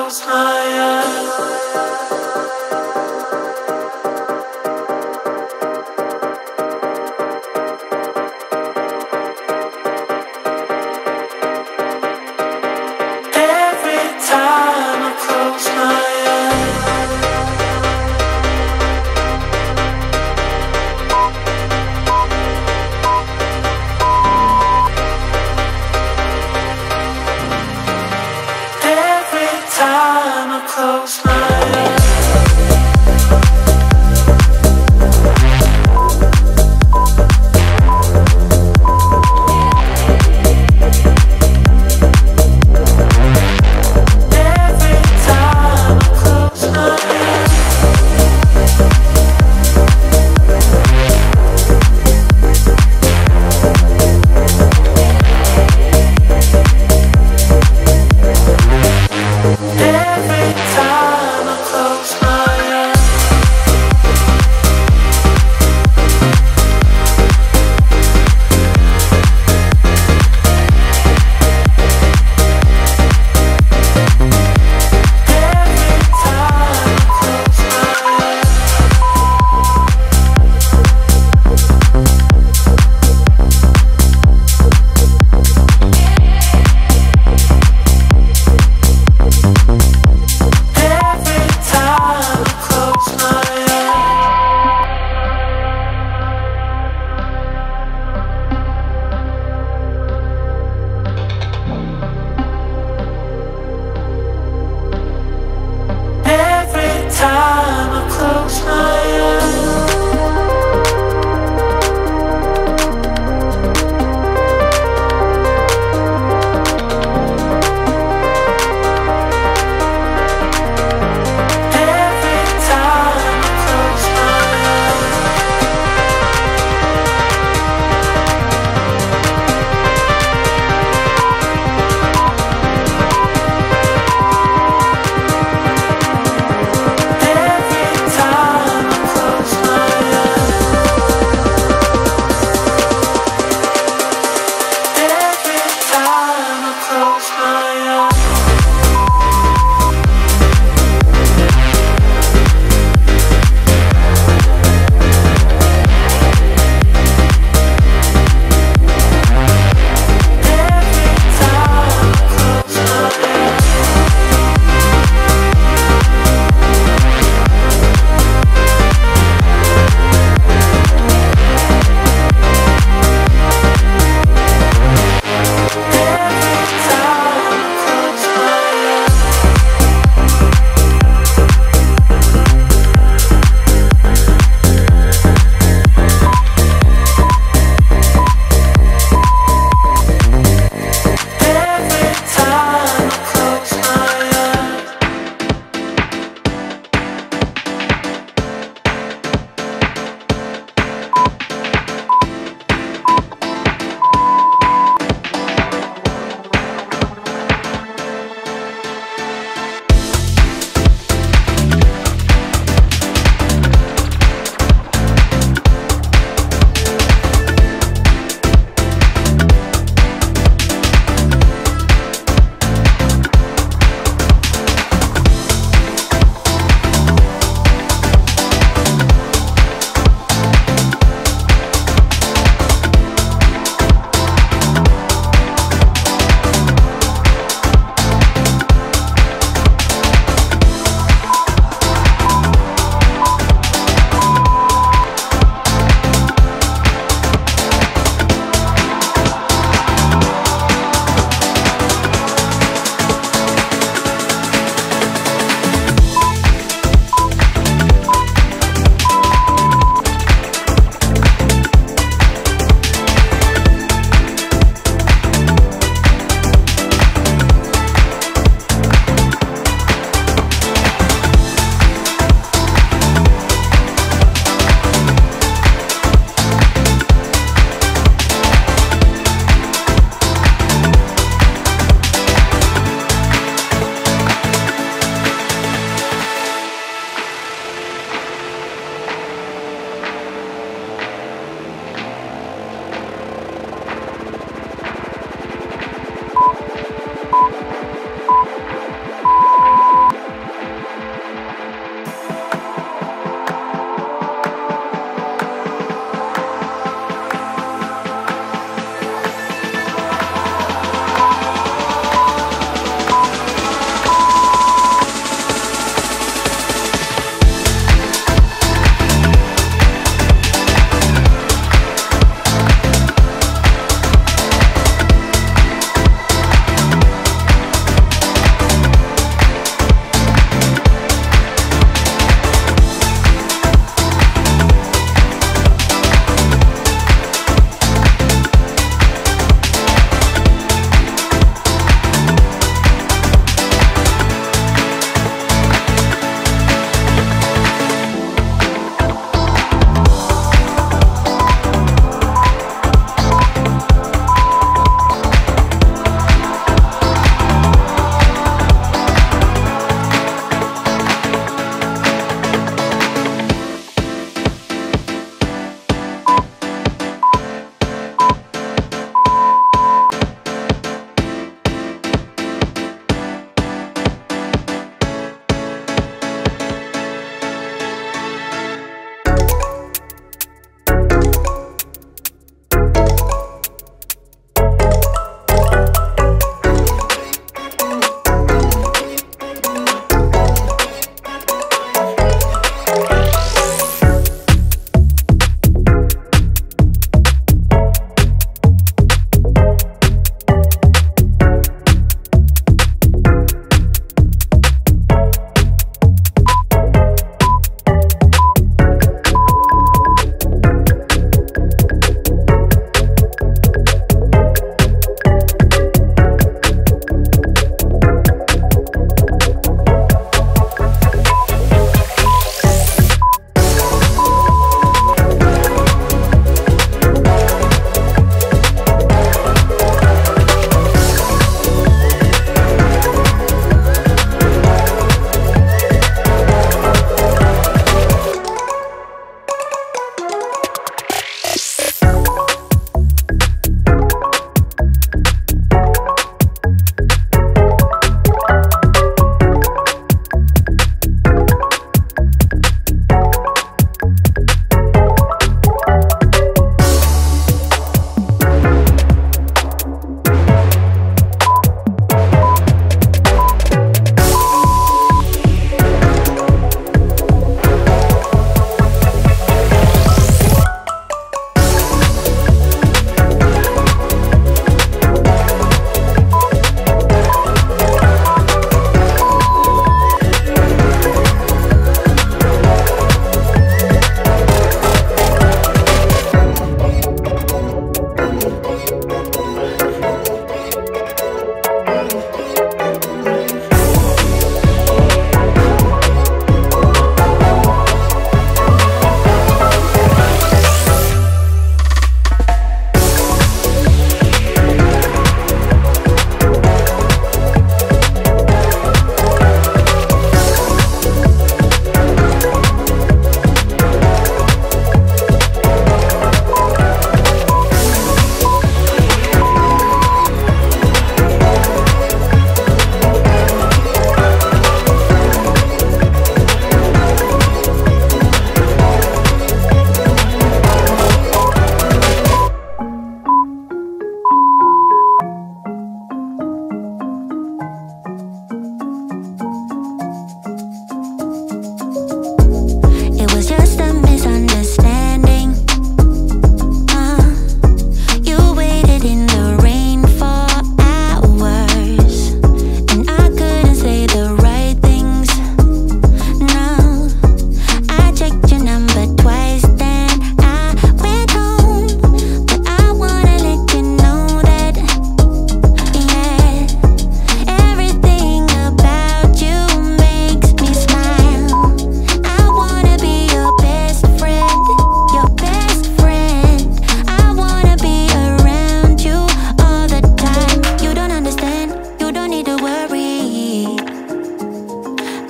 close my eyes. Every time I close my eyes. Close my eyes. Every time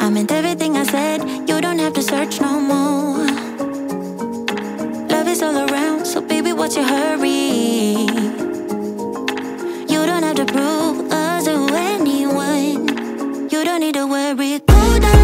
I meant everything I said, you don't have to search no more. Love is all around, so baby, what's your hurry? You don't have to prove us to anyone. You don't need to worry, go down.